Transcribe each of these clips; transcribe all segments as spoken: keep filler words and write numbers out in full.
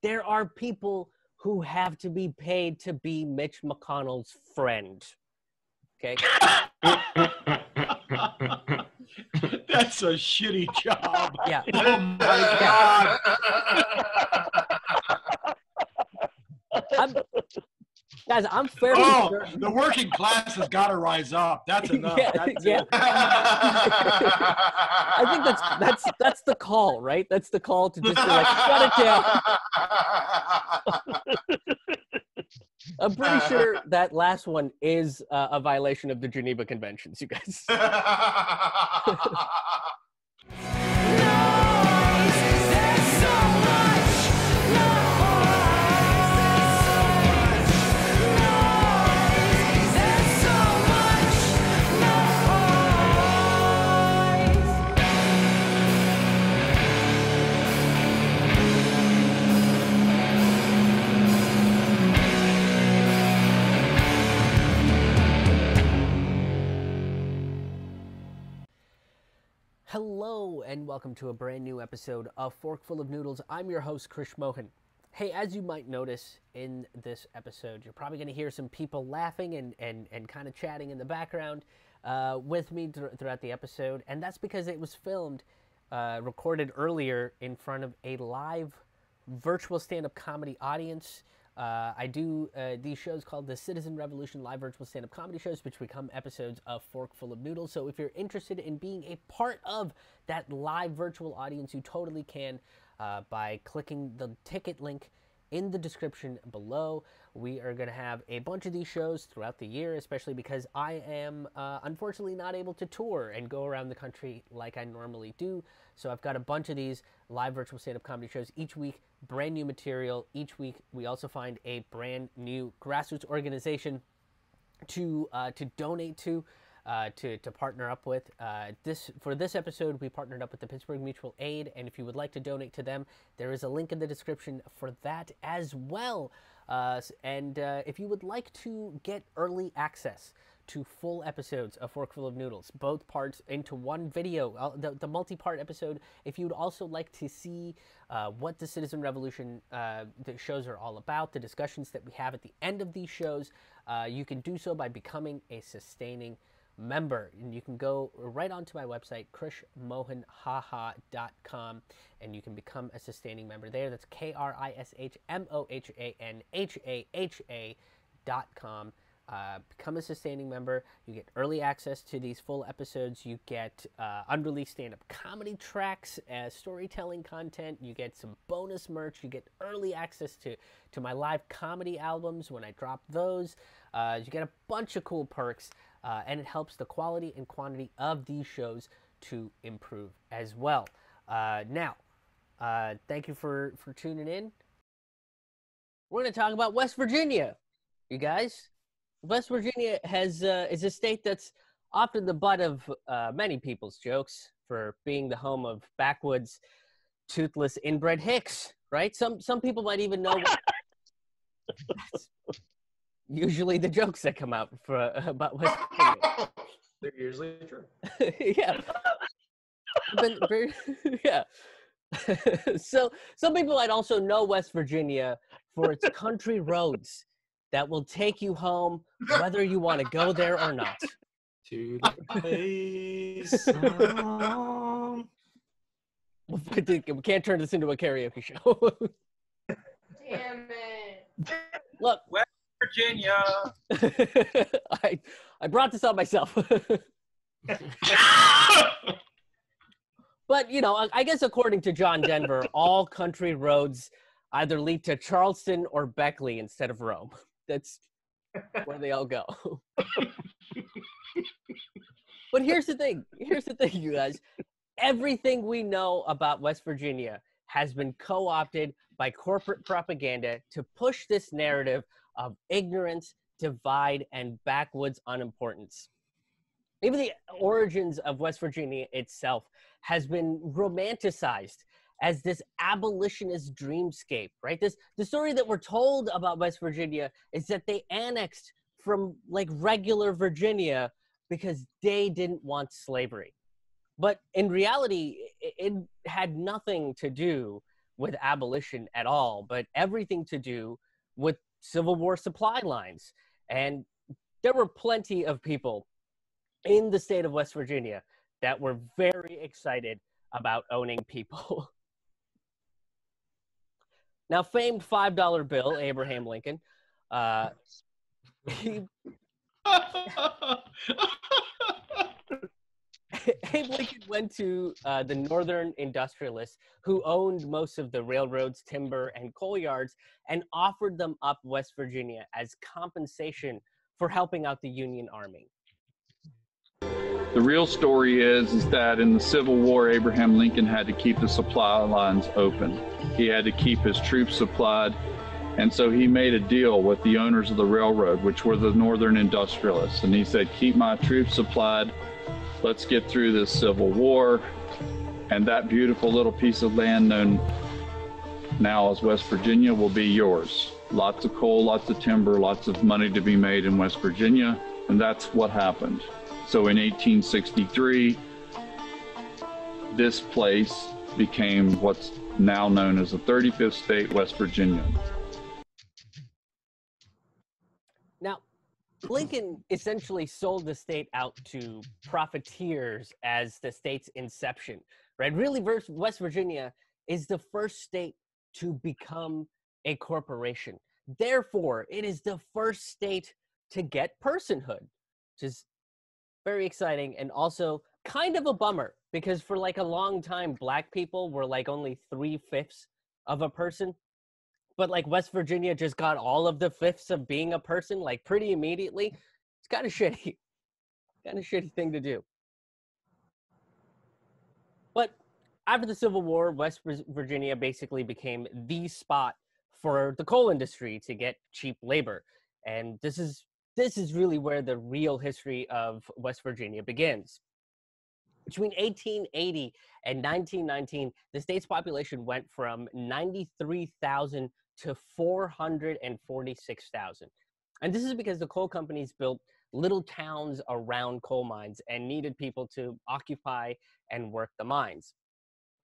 There are people who have to be paid to be Mitch McConnell's friend. Okay. That's a shitty job. Yeah. Oh my God. I'm, guys, I'm fairly oh, sure. The working class has got to rise up. That's enough. Yeah, that's yeah. I think that's that's that's the call, right? That's the call to just be like, shut it down. I'm pretty sure that last one is uh, a violation of the Geneva Conventions, you guys. Hello and welcome to a brand new episode of Fork Full of Noodles. I'm your host, Krish Mohan. Hey, as you might notice in this episode, you're probably going to hear some people laughing and, and, and kind of chatting in the background uh, with me th throughout the episode. And that's because it was filmed, uh, recorded earlier in front of a live virtual stand-up comedy audience. Uh, I do uh, these shows called the Citizen Revolution Live Virtual Stand-Up Comedy Shows, which become episodes of Fork Full of Noodles. So if you're interested in being a part of that live virtual audience, you totally can uh, by clicking the ticket link in the description below. We are going to have a bunch of these shows throughout the year, especially because I am uh, unfortunately not able to tour and go around the country like I normally do. So I've got a bunch of these live virtual stand-up comedy shows each week, brand new material each week. We also find a brand new grassroots organization to uh, to donate to, uh, to, to partner up with. Uh, this for this episode, we partnered up with the Pittsburgh Mutual Aid, and if you would like to donate to them, there is a link in the description for that as well. Uh, and uh, if you would like to get early access to full episodes of Fork Full of Noodles, both parts into one video, uh, the, the multi-part episode. If you'd also like to see uh, what the Citizen Revolution uh, the shows are all about, the discussions that we have at the end of these shows, uh, you can do so by becoming a sustaining member. And you can go right onto my website, Krish Mohan Haha dot com, and you can become a sustaining member there. That's K R I S H M O H A N H A H A dot com. Uh, become a sustaining member. You get early access to these full episodes. You get uh, unreleased stand-up comedy tracks, uh, storytelling content. You get some bonus merch. You get early access to, to my live comedy albums when I drop those. Uh, you get a bunch of cool perks, uh, and it helps the quality and quantity of these shows to improve as well. Uh, now, uh, thank you for, for tuning in. We're going to talk about West Virginia, you guys. West Virginia has uh, is a state that's often the butt of uh, many people's jokes for being the home of backwoods, toothless, inbred hicks. Right? Some some people might even know. What... That's usually the jokes that come out for uh, about West Virginia. They're usually true. Yeah. very... yeah. So some people might also know West Virginia for its country roads that will take you home, whether you want to go there or not. To the place. We can't turn this into a karaoke show. Damn it! Look, West Virginia. I I brought this up myself. But you know, I guess according to John Denver, all country roads either lead to Charleston or Beckley instead of Rome. That's where they all go. But here's the thing. Here's the thing, you guys. Everything we know about West Virginia has been co-opted by corporate propaganda to push this narrative of ignorance, divide, and backwoods unimportance. Even the origins of West Virginia itself has been romanticized as this abolitionist dreamscape, right? This, the story that we're told about West Virginia is that they annexed from like regular Virginia because they didn't want slavery. But in reality, it had nothing to do with abolition at all, but everything to do with Civil War supply lines. And there were plenty of people in the state of West Virginia that were very excited about owning people. Now, famed five dollar bill, Abraham Lincoln, uh, he... Abe Lincoln went to uh, the northern industrialists who owned most of the railroads, timber, and coal yards, and offered them up West Virginia as compensation for helping out the Union Army. The real story is, is that in the Civil War, Abraham Lincoln had to keep the supply lines open. He had to keep his troops supplied, and so he made a deal with the owners of the railroad, which were the northern industrialists, and he said, keep my troops supplied, let's get through this Civil War, and that beautiful little piece of land known now as West Virginia will be yours. Lots of coal, lots of timber, lots of money to be made in West Virginia, and that's what happened. So in eighteen sixty-three, this place became what's now known as the thirty-fifth state, West Virginia. Now, Lincoln essentially sold the state out to profiteers as the state's inception, right? Really, West Virginia is the first state to become a corporation. Therefore, it is the first state to get personhood, which is very exciting and also kind of a bummer, because for like a long time, Black people were like only three-fifths of a person. But like West Virginia just got all of the fifths of being a person, like pretty immediately. It's kind of shitty, kind of shitty thing to do. But after the Civil War, West Virginia basically became the spot for the coal industry to get cheap labor. And this is, this is really where the real history of West Virginia begins. Between eighteen eighty and nineteen nineteen, the state's population went from ninety-three thousand to four hundred forty-six thousand. And this is because the coal companies built little towns around coal mines and needed people to occupy and work the mines.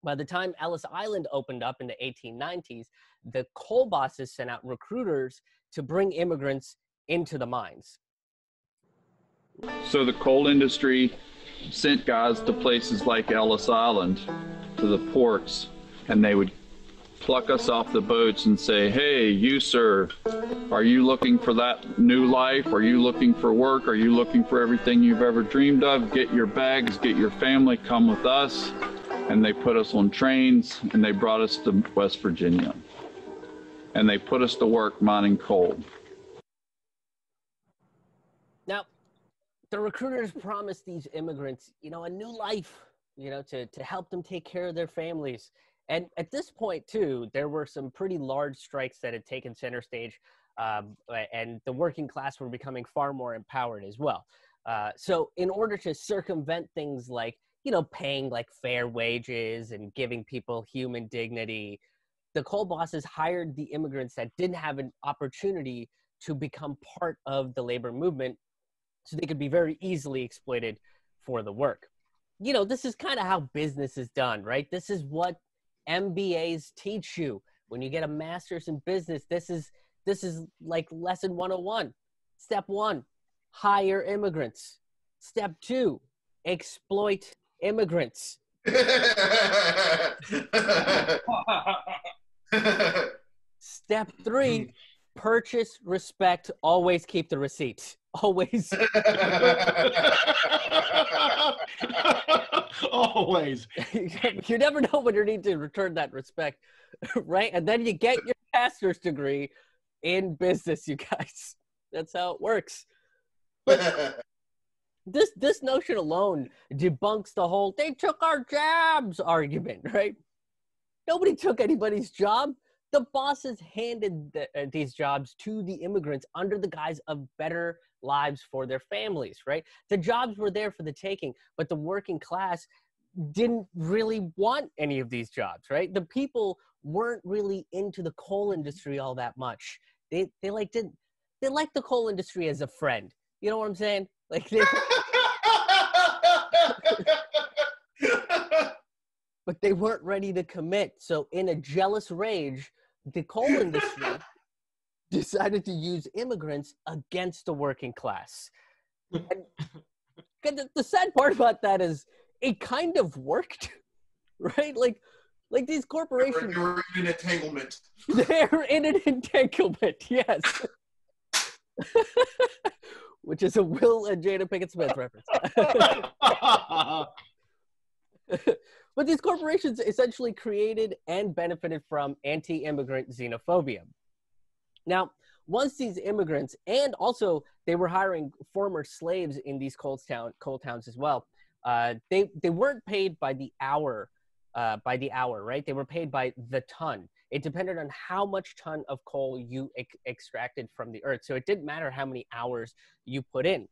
By the time Ellis Island opened up in the eighteen nineties, the coal bosses sent out recruiters to bring immigrants into the mines. So the coal industry sent guys to places like Ellis Island, to the ports, and they would pluck us off the boats and say, hey, you sir, are you looking for that new life? Are you looking for work? Are you looking for everything you've ever dreamed of? Get your bags, get your family, come with us. And they put us on trains and they brought us to West Virginia. And they put us to work mining coal. Now, the recruiters promised these immigrants, you know, a new life, you know, to, to help them take care of their families. And at this point, too, there were some pretty large strikes that had taken center stage, um, and the working class were becoming far more empowered as well. Uh, so in order to circumvent things like, you know, paying like fair wages and giving people human dignity, the coal bosses hired the immigrants that didn't have an opportunity to become part of the labor movement, so they could be very easily exploited for the work. You know, this is kind of how business is done, right? This is what M B As teach you. When you get a master's in business, this is, this is like lesson one oh one. Step one, hire immigrants. Step two, exploit immigrants. Step three, purchase respect, always keep the receipt. Always. Always. You never know when you need to return that respect, right? And then you get your master's degree in business, you guys. That's how it works. But this, this notion alone debunks the whole "they took our jobs" argument, right? Nobody took anybody's job. The bosses handed the, uh, these jobs to the immigrants under the guise of better lives for their families, right? The jobs were there for the taking, but the working class didn't really want any of these jobs, right? The people weren't really into the coal industry all that much. They, they like didn't, they liked the coal industry as a friend. You know what I'm saying? Like they but they weren't ready to commit. So in a jealous rage, the coal industry decided to use immigrants against the working class. And the, the sad part about that is it kind of worked, right? Like, like these corporations. They're, they're in an entanglement. They're in an entanglement, yes. Which is a Will and Jada Pinkett Smith reference. But these corporations essentially created and benefited from anti-immigrant xenophobia. Now, once these immigrants, and also they were hiring former slaves in these coal, town, coal towns as well, uh, they, they weren't paid by the hour, uh, by the hour, right? They were paid by the ton. It depended on how much ton of coal you ex- extracted from the earth. So it didn't matter how many hours you put in.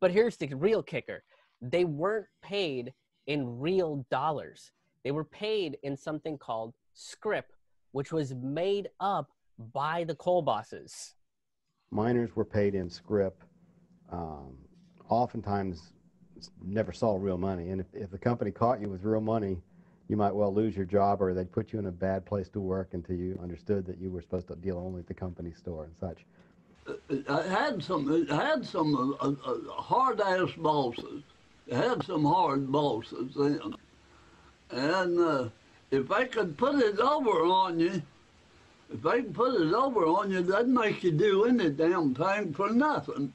But here's the real kicker. They weren't paid in real dollars. They were paid in something called scrip, which was made up by the coal bosses. Miners were paid in scrip. Um, oftentimes never saw real money. And if, if the company caught you with real money, you might well lose your job, or they'd put you in a bad place to work until you understood that you were supposed to deal only at the company store and such. I had some, I had some uh, uh, hard-ass bosses. I had some hard bosses then. And uh, if they could put it over on you, if they can put it over on you, that'd make you do any damn thing for nothing.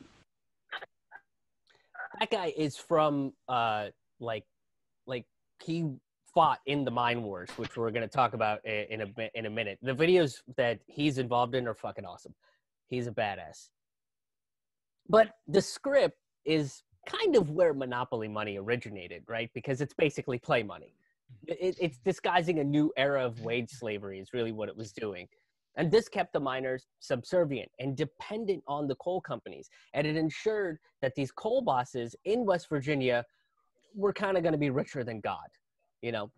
That guy is from, uh, like, like he fought in the mine wars, which we're going to talk about in a in a minute. The videos that he's involved in are fucking awesome. He's a badass. But the script is kind of where Monopoly money originated, right? Because it's basically play money. It, it's disguising a new era of wage slavery is really what it was doing. And this kept the miners subservient and dependent on the coal companies. And it ensured that these coal bosses in West Virginia were kind of going to be richer than God, you know?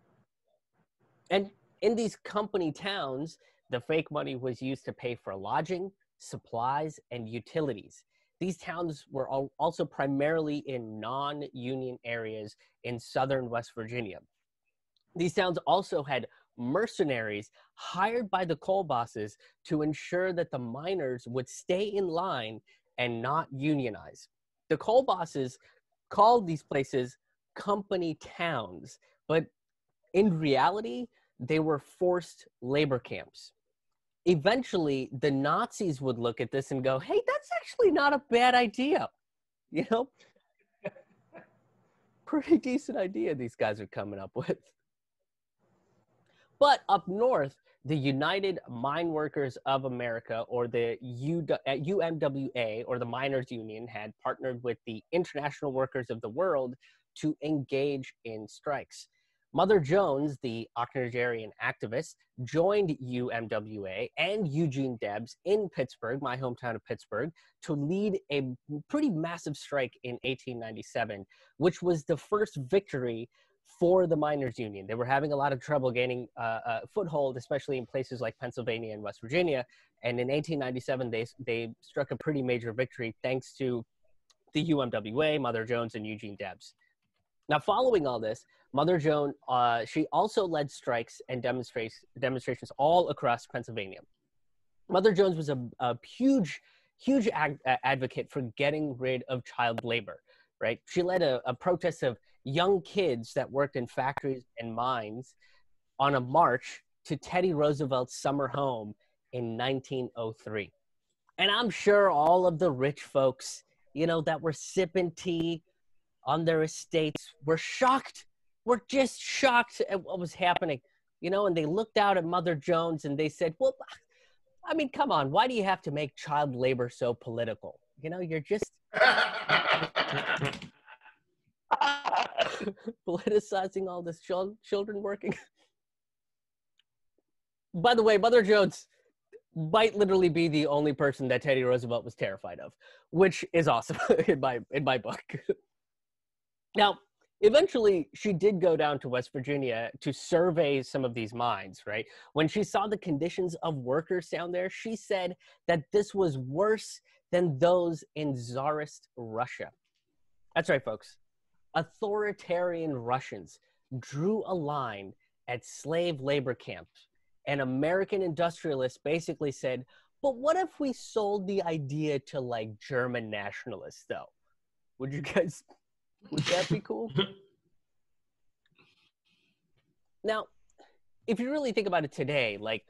And in these company towns, the fake money was used to pay for lodging, supplies, and utilities. These towns were all also primarily in non-union areas in southern West Virginia. These towns also had mercenaries hired by the coal bosses to ensure that the miners would stay in line and not unionize. The coal bosses called these places company towns, but in reality, they were forced labor camps. Eventually, the Nazis would look at this and go, hey, that's actually not a bad idea, you know? Pretty decent idea these guys are coming up with. But up north, the United Mine Workers of America, or the U M W A, or the Miners Union, had partnered with the International Workers of the World to engage in strikes. Mother Jones, the octogenarian activist, joined U M W A and Eugene Debs in Pittsburgh, my hometown of Pittsburgh, to lead a pretty massive strike in eighteen ninety-seven, which was the first victory for the miners union. They were having a lot of trouble gaining uh, a foothold, especially in places like Pennsylvania and West Virginia. And in eighteen ninety-seven, they, they struck a pretty major victory thanks to the U M W A, Mother Jones, and Eugene Debs. Now, following all this, Mother Joan, uh, she also led strikes and demonstra- demonstrations all across Pennsylvania. Mother Jones was a, a huge, huge ag- advocate for getting rid of child labor, right? She led a, a protest of young kids that worked in factories and mines on a march to Teddy Roosevelt's summer home in nineteen oh three. And I'm sure all of the rich folks, you know, that were sipping tea on their estates were shocked. We're just shocked at what was happening, you know, and they looked out at Mother Jones and they said, well, I mean, come on, why do you have to make child labor so political? You know, you're just politicizing all this ch- children working. By the way, Mother Jones might literally be the only person that Teddy Roosevelt was terrified of, which is awesome in my in my book. Now, eventually, she did go down to West Virginia to survey some of these mines, right? When she saw the conditions of workers down there, she said that this was worse than those in Tsarist Russia. That's right, folks. Authoritarian Russians. drew a line at slave labor camps, and American industrialists basically said, but what if we sold the idea to like German nationalists though? Would you guys, would that be cool? Now, if you really think about it today, like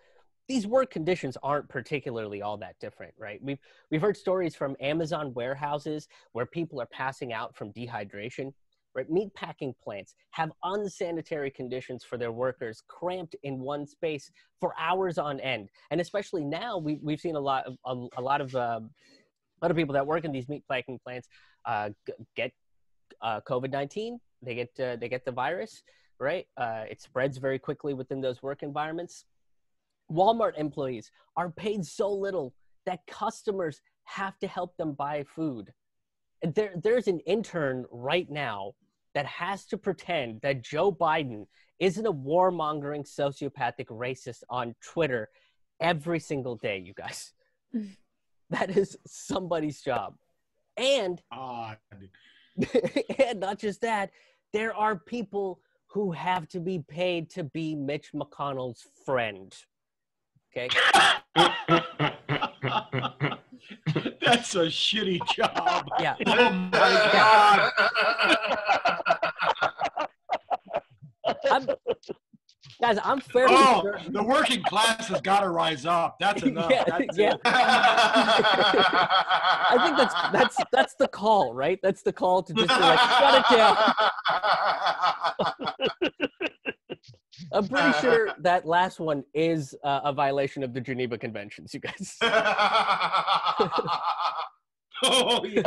these work conditions aren't particularly all that different, right? We've, we've heard stories from Amazon warehouses where people are passing out from dehydration, right? Meatpacking plants have unsanitary conditions for their workers cramped in one space for hours on end. And especially now, we, we've seen a lot of, a, a lot of, uh, a lot of people that work in these meatpacking plants uh, get uh, COVID nineteen, they get, uh, they get the virus, right? Uh, it spreads very quickly within those work environments. Walmart employees are paid so little that customers have to help them buy food. And there, there's an intern right now that has to pretend that Joe Biden isn't a warmongering sociopathic racist on Twitter every single day, you guys. That is somebody's job. And, uh, and not just that, there are people who have to be paid to be Mitch McConnell's friend. Okay. That's a shitty job. Yeah. Oh my God. I'm, guys, I'm fairly oh, sure. The working class has got to rise up. That's enough. Yeah. That's yeah. I think that's that's that's the call, right? That's the call to just be like, shut it down. I'm pretty sure that last one is uh, a violation of the Geneva Conventions, you guys. Oh, yeah.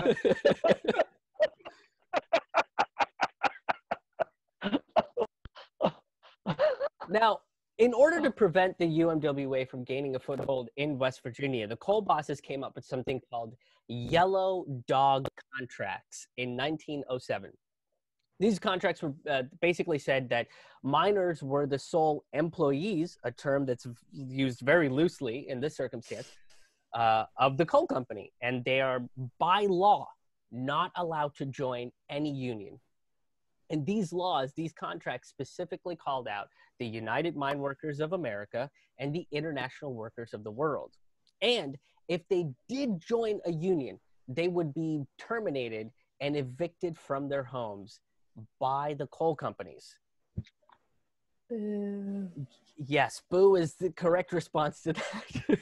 Now, in order to prevent the U M W A from gaining a foothold in West Virginia, the coal bosses came up with something called yellow dog contracts in nineteen oh seven. These contracts were uh, basically said that miners were the sole employees, a term that's used very loosely in this circumstance, uh, of the coal company. And they are, by law, not allowed to join any union. And these laws, these contracts specifically called out the United Mine Workers of America and the International Workers of the World. And if they did join a union, they would be terminated and evicted from their homes by the coal companies. Boo. Yes, boo is the correct response to that.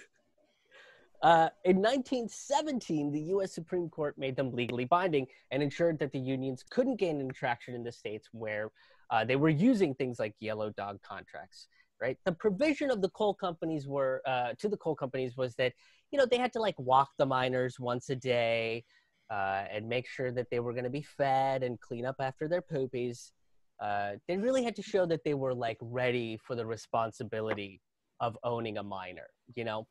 uh, in nineteen seventeen, the U S Supreme Court made them legally binding and ensured that the unions couldn't gain any traction in the states where uh, they were using things like yellow dog contracts, right? The provision of the coal companies were, uh, to the coal companies was that, you know, they had to like walk the miners once a day, Uh, and make sure that they were going to be fed and clean up after their poopies. Uh, they really had to show that they were like ready for the responsibility of owning a miner. You know,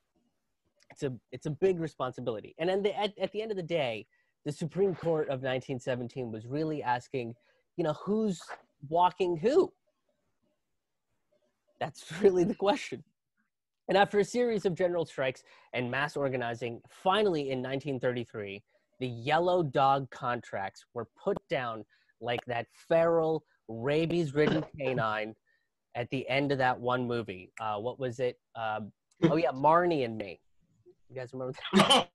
it's a it's a big responsibility. And then the, at at the end of the day, the Supreme Court of nineteen seventeen was really asking, you know, who's walking who? That's really the question. And after a series of general strikes and mass organizing, finally in nineteen thirty-three. The yellow dog contracts were put down like that feral, rabies-ridden canine at the end of that one movie. Uh, what was it? Um, oh, yeah, Marley and Me. You guys remember that?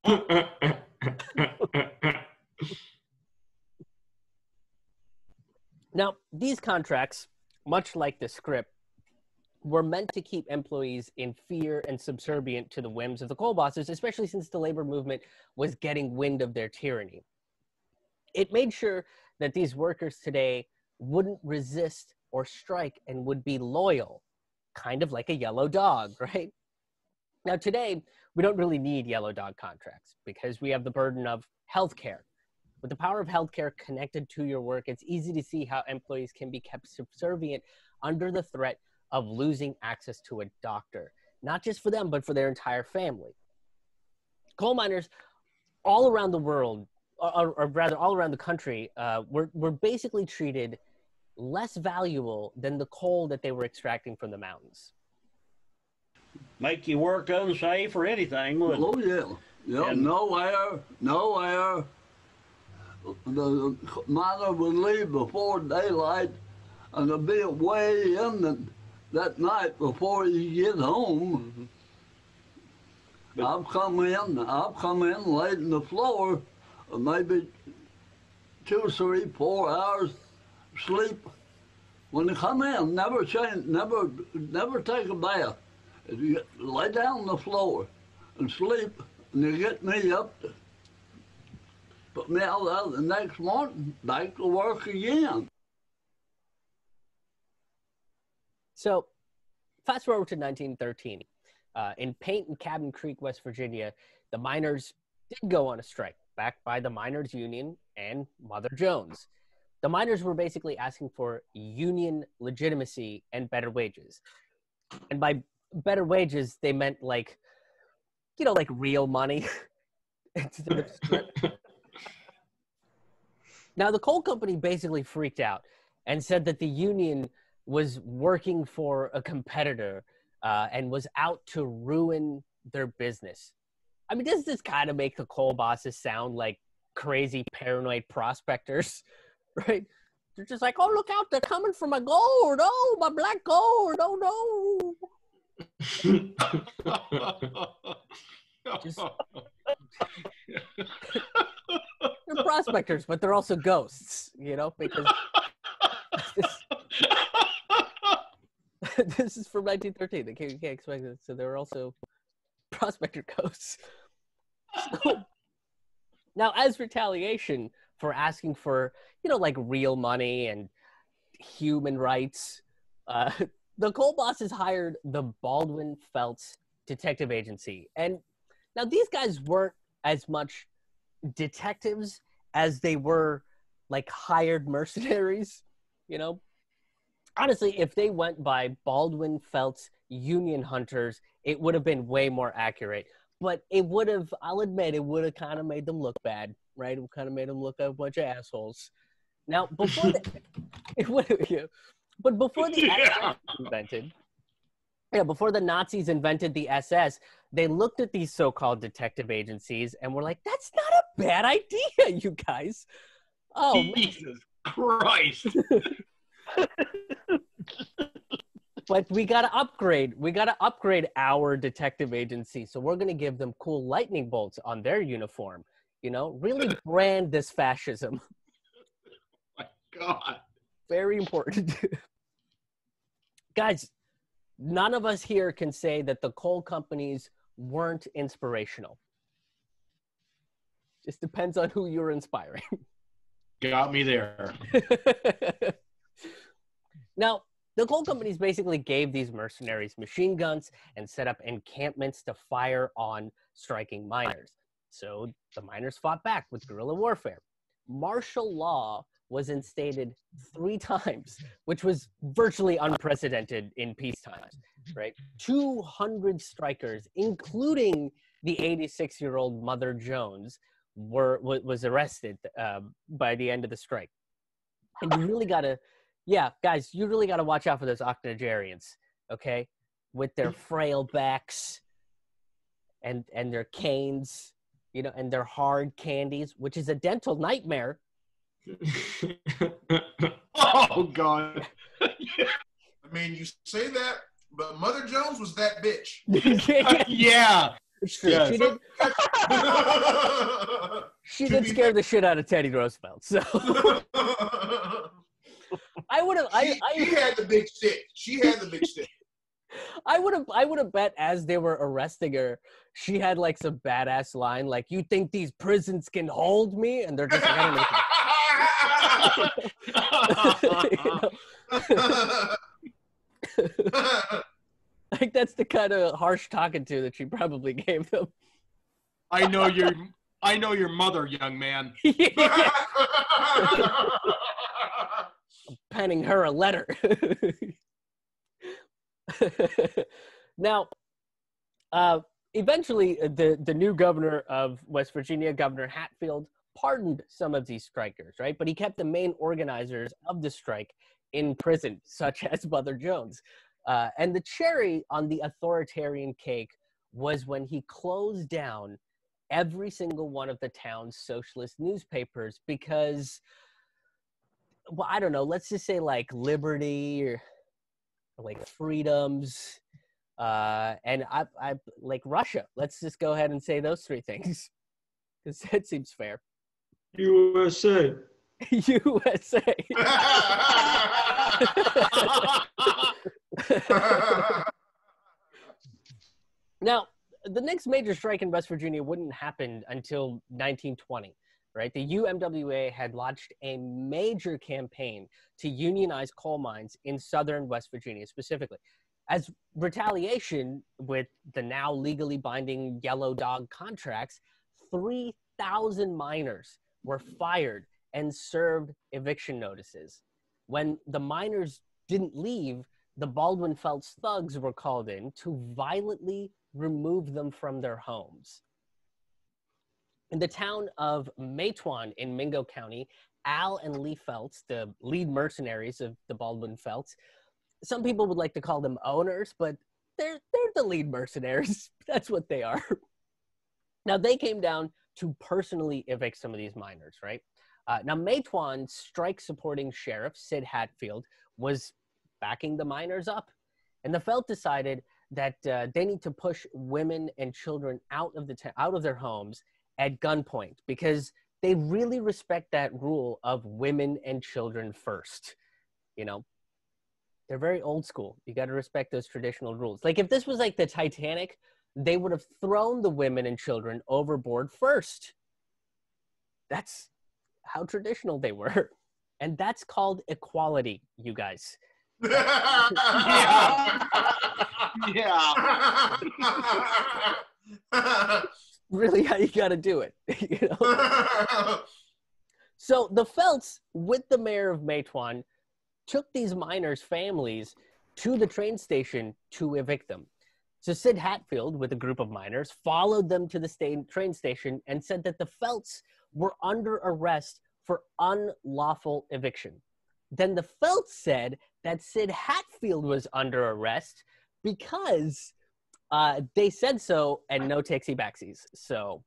Now, these contracts, much like the script, were meant to keep employees in fear and subservient to the whims of the coal bosses, especially since the labor movement was getting wind of their tyranny. It made sure that these workers today wouldn't resist or strike and would be loyal, kind of like a yellow dog, right? Now today, we don't really need yellow dog contracts because we have the burden of healthcare. With the power of healthcare connected to your work, it's easy to see how employees can be kept subservient under the threat of losing access to a doctor, not just for them, but for their entire family. Coal miners all around the world, or, or rather all around the country, uh, were, were basically treated less valuable than the coal that they were extracting from the mountains. Make you work unsafe or anything, wouldn't oh, it? Oh, yeah. yeah. Nowhere, nowhere. The miner would leave before daylight and it'll be way in the, that night before you get home. Mm-hmm. I've come in, I've come in late in the floor, maybe two, three, four hours sleep. When you come in, never change, never, never take a bath. You get, lay down on the floor and sleep, and you get me up, put me out of the next morning, back to work again. So, fast forward to nineteen thirteen. Uh, in Paint and Cabin Creek, West Virginia, the miners did go on a strike, backed by the Miners Union and Mother Jones. The miners were basically asking for union legitimacy and better wages. And by better wages, they meant like, you know, like real money. Instead of script. Now, the coal company basically freaked out and said that the union was working for a competitor uh, and was out to ruin their business. I mean, does this kind of make the coal bosses sound like crazy, paranoid prospectors? Right? They're just like, oh, look out, they're coming for my gold. Oh, my black gold. Oh, no. Just... They're prospectors, but they're also ghosts, you know, because this, this is from nineteen thirteen. They can't, you can't expect it. So they're also prospector ghosts. So, now, as retaliation for asking for, you know, like real money and human rights, uh, the coal bosses hired the Baldwin Felts Detective Agency. And now these guys weren't as much detectives as they were like hired mercenaries, you know? Honestly, if they went by Baldwin Felts Union Hunters, it would have been way more accurate. But it would have, I'll admit, it would have kind of made them look bad, right? It kind of made them look like a bunch of assholes. Now, before the, it would have, yeah. But before the yeah. S S invented, yeah, before the Nazis invented the S S, they looked at these so-called detective agencies and were like, "That's not a bad idea, you guys." Oh, Jesus man. Christ! But we gotta upgrade. We gotta upgrade our detective agency. So we're gonna give them cool lightning bolts on their uniform. You know, really brand this fascism. Oh my God. Very important. Guys, none of us here can say that the coal companies weren't inspirational. Just depends on who you're inspiring. Got me there. Now, the coal companies basically gave these mercenaries machine guns and set up encampments to fire on striking miners. So the miners fought back with guerrilla warfare. Martial law was instated three times, which was virtually unprecedented in peacetime, right? two hundred strikers, including the eighty-six-year-old Mother Jones, were was arrested uh, by the end of the strike. And you really gotta, yeah, guys, you really gotta watch out for those octogenarians, okay? With their frail backs and and their canes. You know, and their hard candies, which is a dental nightmare. Oh, God. Yeah. I mean, you say that, but Mother Jones was that bitch. Yeah. She, yes. she did, she did scare the shit out of Teddy Roosevelt, so. I would have. I, I, she had the big stick. She had the big stick. I would have I would have bet as they were arresting her, she had like some badass line like, "You think these prisons can hold me?" And they're just like, I don't know. Like that's the kind of harsh talking to that she probably gave them. I know your I know your mother, young man. I'm penning her a letter. Now, uh, eventually, the, the new governor of West Virginia, Governor Hatfield, pardoned some of these strikers, right? But he kept the main organizers of the strike in prison, such as Mother Jones. Uh, and the cherry on the authoritarian cake was when he closed down every single one of the town's socialist newspapers because well, I don't know, let's just say like liberty or, or like freedoms, uh, and I, I like Russia. Let's just go ahead and say those three things because that seems fair. U S A. U S A. Now, the next major strike in West Virginia wouldn't happen until nineteen twenty, right? The U M W A had launched a major campaign to unionize coal mines in southern West Virginia specifically. As retaliation with the now legally binding Yellow Dog contracts, three thousand miners were fired and served eviction notices. When the miners didn't leave, the Baldwin Felts thugs were called in to violently remove them from their homes. In the town of Matewan in Mingo County, Al and Lee Felts, the lead mercenaries of the Baldwin Felts, some people would like to call them owners, but they're, they're the lead mercenaries. That's what they are. Now, they came down to personally evict some of these miners, right? Uh, now, Matewan's strike-supporting sheriff, Sid Hatfield, was backing the miners up. And the Felt decided that uh, they need to push women and children out of, the t out of their homes at gunpoint because they really respect that rule of women and children first. You know, they're very old school. You got to respect those traditional rules. Like if this was like the Titanic, they would have thrown the women and children overboard first. That's how traditional they were. And that's called equality, you guys. Yeah. Yeah. Really how you gotta do it. You know? So the Felts, with the mayor of Matewan, took these miners' families to the train station to evict them. So Sid Hatfield, with a group of miners, followed them to the sta- train station and said that the Felts were under arrest for unlawful eviction. Then the Felts said that Sid Hatfield was under arrest because uh, they said so and no takesy-backsies. So,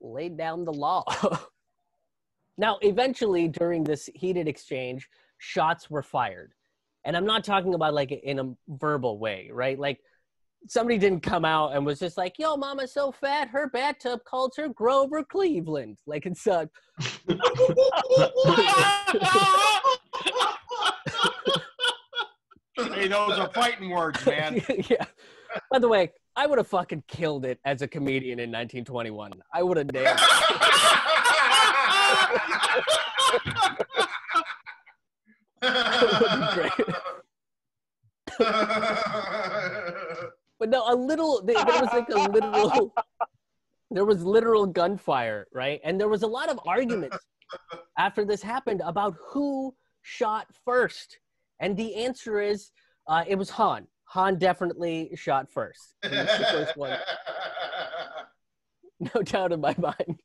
laid down the law. Now, eventually, during this heated exchange, shots were fired. And I'm not talking about like in a verbal way, right? Like somebody didn't come out and was just like, yo, mama's so fat, her bathtub calls her Grover Cleveland. Like it's uh... Hey, those are fighting words, man. Yeah. By the way, I would have fucking killed it as a comedian in nineteen twenty-one. I would have nailed it. But no, a little, there was like a literal, there was literal gunfire, right? And there was a lot of arguments after this happened about who shot first. And the answer is, uh, it was Han. Han definitely shot first. He was the first one. No doubt in my mind.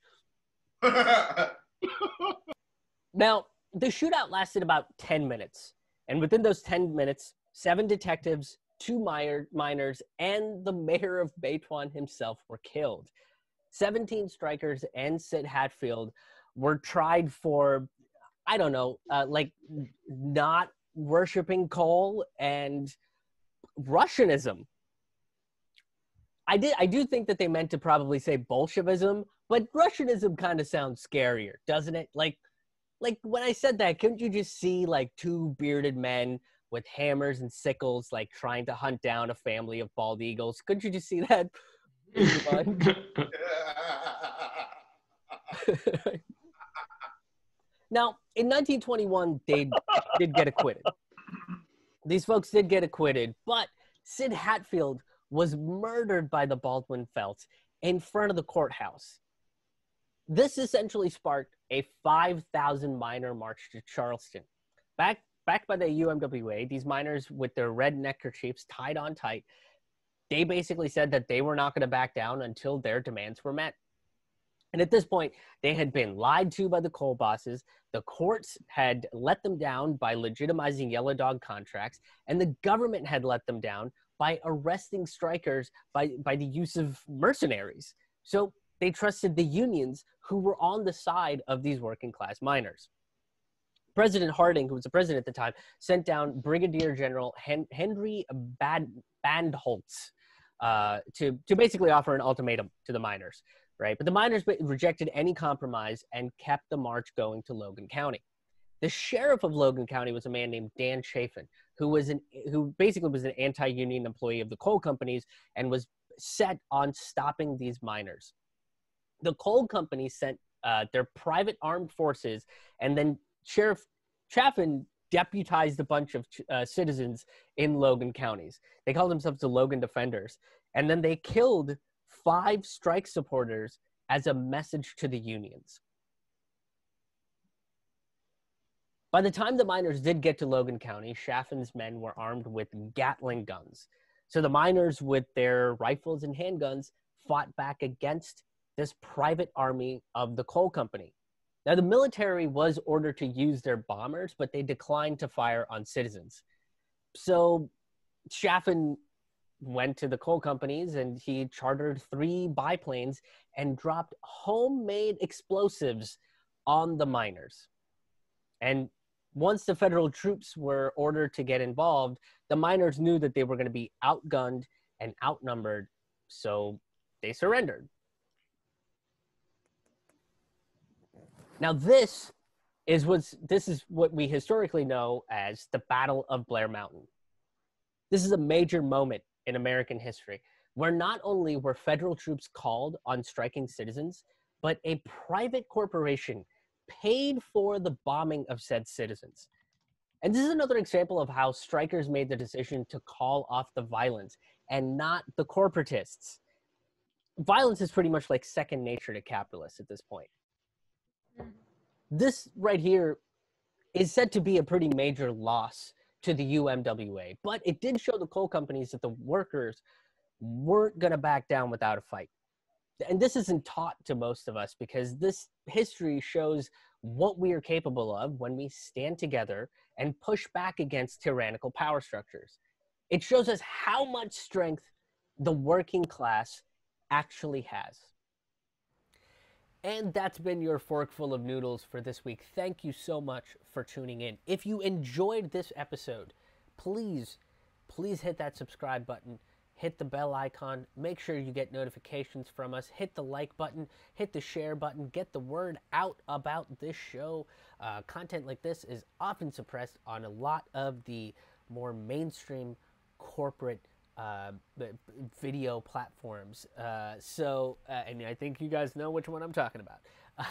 Now, the shootout lasted about ten minutes, and within those ten minutes, seven detectives, two miners, and the mayor of Matewan himself were killed. seventeen strikers and Sid Hatfield were tried for, I don't know, uh, like not worshiping coal and Russianism. I, did, I do think that they meant to probably say Bolshevism, but Russianism kind of sounds scarier, doesn't it? Like, Like, when I said that, couldn't you just see, like, two bearded men with hammers and sickles, like, trying to hunt down a family of bald eagles? Couldn't you just see that? Now, in nineteen twenty-one, they did get acquitted. These folks did get acquitted, but Sid Hatfield was murdered by the Baldwin Felts in front of the courthouse. This essentially sparked a five thousand miner march to Charleston. Back, back by the U M W A, these miners with their red neckerchiefs tied on tight, they basically said that they were not going to back down until their demands were met. And at this point, they had been lied to by the coal bosses, the courts had let them down by legitimizing Yellow Dog contracts, and the government had let them down by arresting strikers by, by the use of mercenaries. So They trusted the unions who were on the side of these working class miners. President Harding, who was the president at the time, sent down Brigadier General Hen Henry Bad Bandholtz uh, to, to basically offer an ultimatum to the miners, right? But the miners rejected any compromise and kept the march going to Logan County. The sheriff of Logan County was a man named Dan Chafin, who was an, who basically was an anti-union employee of the coal companies and was set on stopping these miners. The coal companies sent uh, their private armed forces, and then Sheriff Chafin deputized a bunch of uh, citizens in Logan counties. They called themselves the Logan Defenders. And then they killed five strike supporters as a message to the unions. By the time the miners did get to Logan County, Chafin's men were armed with Gatling guns. So the miners, with their rifles and handguns, fought back against this private army of the coal company. Now, the military was ordered to use their bombers, but they declined to fire on citizens. So Chaffin went to the coal companies and he chartered three biplanes and dropped homemade explosives on the miners. And once the federal troops were ordered to get involved, the miners knew that they were going to be outgunned and outnumbered, so they surrendered. Now, this is, what's, this is what we historically know as the Battle of Blair Mountain. This is a major moment in American history where not only were federal troops called on striking citizens, but a private corporation paid for the bombing of said citizens. And this is another example of how strikers made the decision to call off the violence and not the corporatists. Violence is pretty much like second nature to capitalists at this point. This right here is said to be a pretty major loss to the U M W A, but it did show the coal companies that the workers weren't going to back down without a fight. And this isn't taught to most of us because this history shows what we are capable of when we stand together and push back against tyrannical power structures. It shows us how much strength the working class actually has. And that's been your Fork Full of Noodles for this week. Thank you so much for tuning in. If you enjoyed this episode, please, please hit that subscribe button. Hit the bell icon. Make sure you get notifications from us. Hit the like button. Hit the share button. Get the word out about this show. Uh, content like this is often suppressed on a lot of the more mainstream corporate Uh, video platforms. Uh, so, uh, and I think you guys know which one I'm talking about.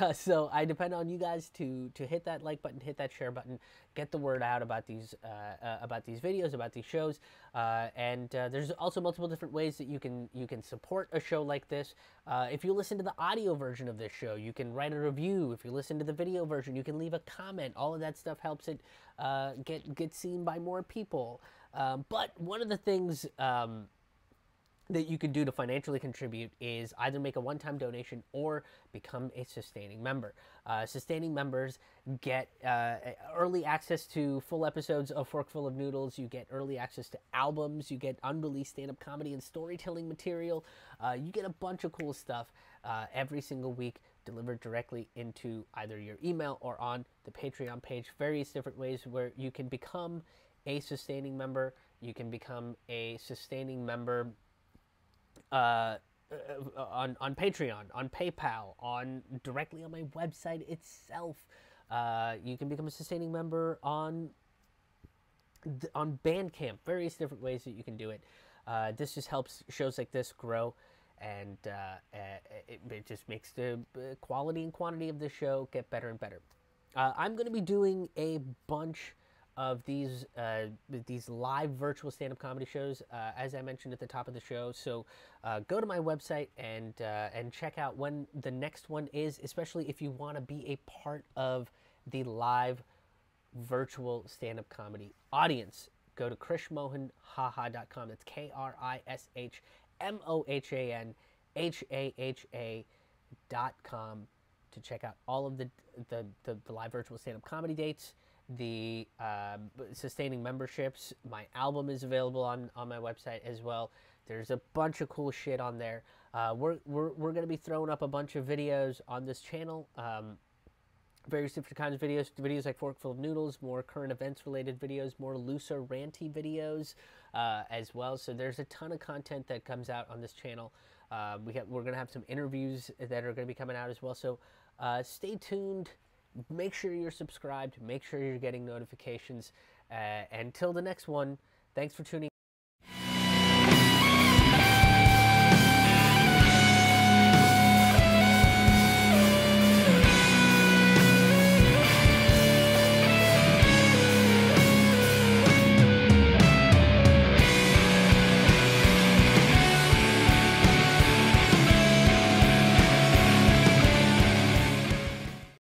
Uh, so I depend on you guys to to hit that like button, hit that share button, get the word out about these uh, uh, about these videos, about these shows. Uh, and uh, there's also multiple different ways that you can you can support a show like this. Uh, if you listen to the audio version of this show, you can write a review. If you listen to the video version, you can leave a comment. All of that stuff helps it uh, get get seen by more people. Um, but one of the things um, that you can do to financially contribute is either make a one-time donation or become a sustaining member. Uh, sustaining members get uh, early access to full episodes of Fork Full of Noodles. You get early access to albums. You get unreleased stand-up comedy and storytelling material. Uh, you get a bunch of cool stuff uh, every single week, delivered directly into either your email or on the Patreon page. Various different ways where you can become a sustaining member. You can become a sustaining member uh, on, on Patreon, on PayPal, on directly on my website itself. Uh, you can become a sustaining member on, on Bandcamp, various different ways that you can do it. Uh, this just helps shows like this grow, and uh, it, it just makes the quality and quantity of the show get better and better. Uh, I'm going to be doing a bunch of these uh, these live virtual stand-up comedy shows, uh, as I mentioned at the top of the show. So uh, go to my website and uh, and check out when the next one is, especially if you want to be a part of the live virtual stand-up comedy audience. Go to Krish Mohan Haha dot com. That's K R I S H M O H A N H A H A dot com to check out all of the the, the, the live virtual stand-up comedy dates, the uh, sustaining memberships. My album is available on, on my website as well. There's a bunch of cool shit on there. Uh, we're we're, we're going to be throwing up a bunch of videos on this channel. Um, various different kinds of videos. Videos like Fork Full of Noodles, more current events related videos, more looser ranty videos uh, as well. So there's a ton of content that comes out on this channel. Uh, we have, we're going to have some interviews that are going to be coming out as well. So uh, stay tuned. Make sure you're subscribed. Make sure you're getting notifications. Uh, until the next one, thanks for tuning in.